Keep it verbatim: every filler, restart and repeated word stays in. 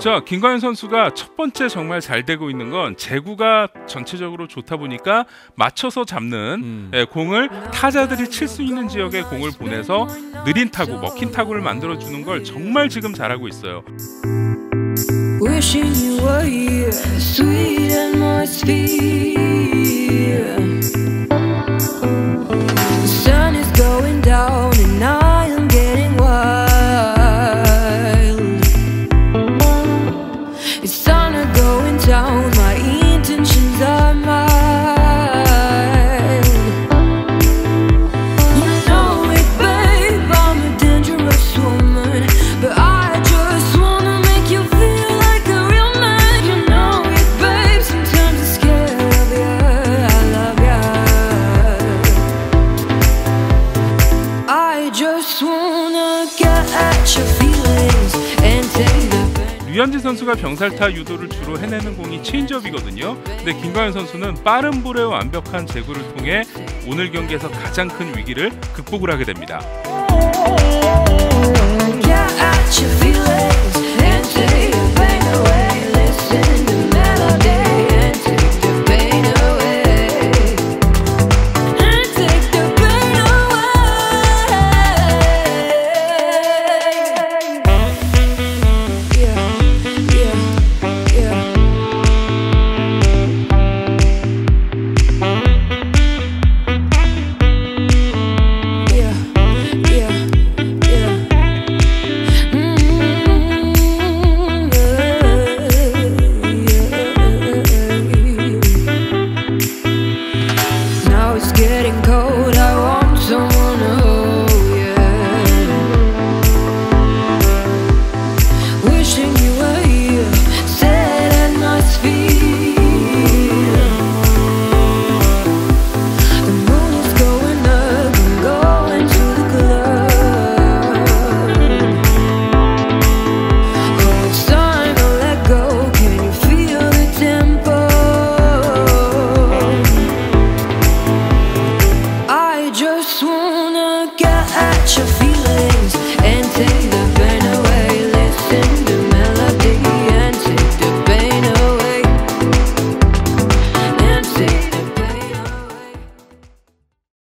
자, 김광현 선수가 첫 번째 정말 잘 되고 있는 건 제구가 전체적으로 좋다 보니까 맞춰서 잡는 음. 예, 공을 타자들이 칠 수 있는 지역에 공을 보내서 느린 타구, 먹힌 타구를 만들어주는 걸 정말 지금 잘하고 있어요. 유현진 선수가 병살타 유도를 주로 해내는 공이 체인지업이거든요. 근데 김광현 선수는 빠른 볼의 완벽한 제구를 통해 오늘 경기에서 가장 큰 위기를 극복을 하게 됩니다.